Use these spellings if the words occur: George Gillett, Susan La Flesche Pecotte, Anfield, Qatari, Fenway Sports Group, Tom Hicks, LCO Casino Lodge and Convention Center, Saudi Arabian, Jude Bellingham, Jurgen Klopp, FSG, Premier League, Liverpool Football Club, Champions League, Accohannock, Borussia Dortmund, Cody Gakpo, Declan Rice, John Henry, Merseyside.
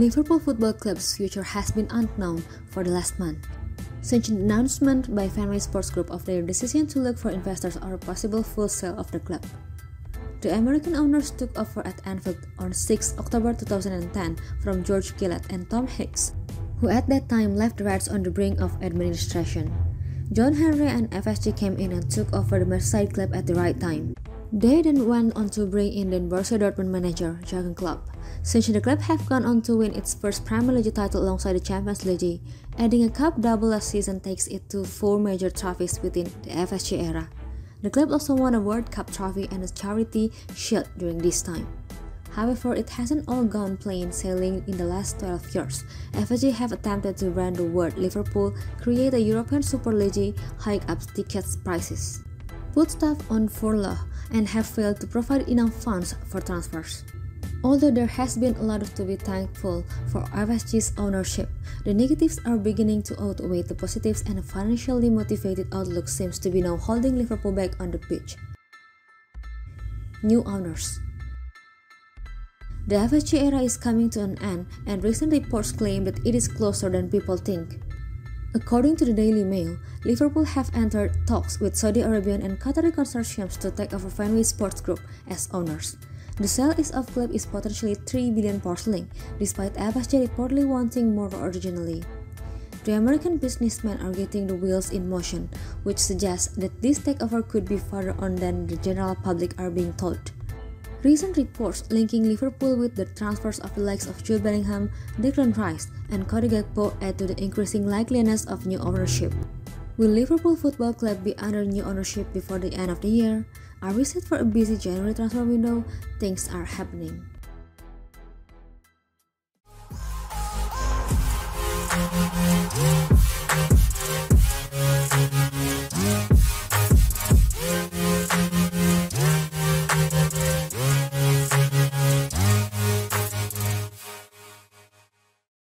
Liverpool Football Club's future has been unknown for the last month. Since the announcement by Fenway Sports Group of their decision to look for investors or a possible full sale of the club. The American owners took over at Anfield on 6 October 2010 from George Gillett and Tom Hicks, who at that time left Reds on the brink of administration. John Henry and FSG came in and took over the Merseyside club at the right time. They then went on to bring in the Borussia Dortmund manager, Jurgen Klopp. Since the club have gone on to win its first Premier League title alongside the Champions League, adding a cup double last season takes it to 4 major trophies within the FSG era. The club also won a World Cup trophy and a charity shield during this time. However, it hasn't all gone plain sailing in the last 12 years. FSG have attempted to brand the word Liverpool, create a European Super League, hike up tickets prices, put staff on furlough, and have failed to provide enough funds for transfers. Although there has been a lot to be thankful for FSG's ownership, the negatives are beginning to outweigh the positives and a financially motivated outlook seems to be now holding Liverpool back on the pitch. New owners. The FSG era is coming to an end, and recent reports claim that it is closer than people think. According to the Daily Mail, Liverpool have entered talks with Saudi Arabian and Qatari consortiums to take over Fenway Sports Group as owners. The sale of club is potentially 3 billion sterling, despite FSG reportedly wanting more originally. The American businessmen are getting the wheels in motion, which suggests that this takeover could be farther on than the general public are being told. Recent reports linking Liverpool with the transfers of the likes of Jude Bellingham, Declan Rice, and Cody Gakpo add to the increasing likeliness of new ownership. Will Liverpool Football Club be under new ownership before the end of the year? Are we set for a busy January transfer window? Things are happening.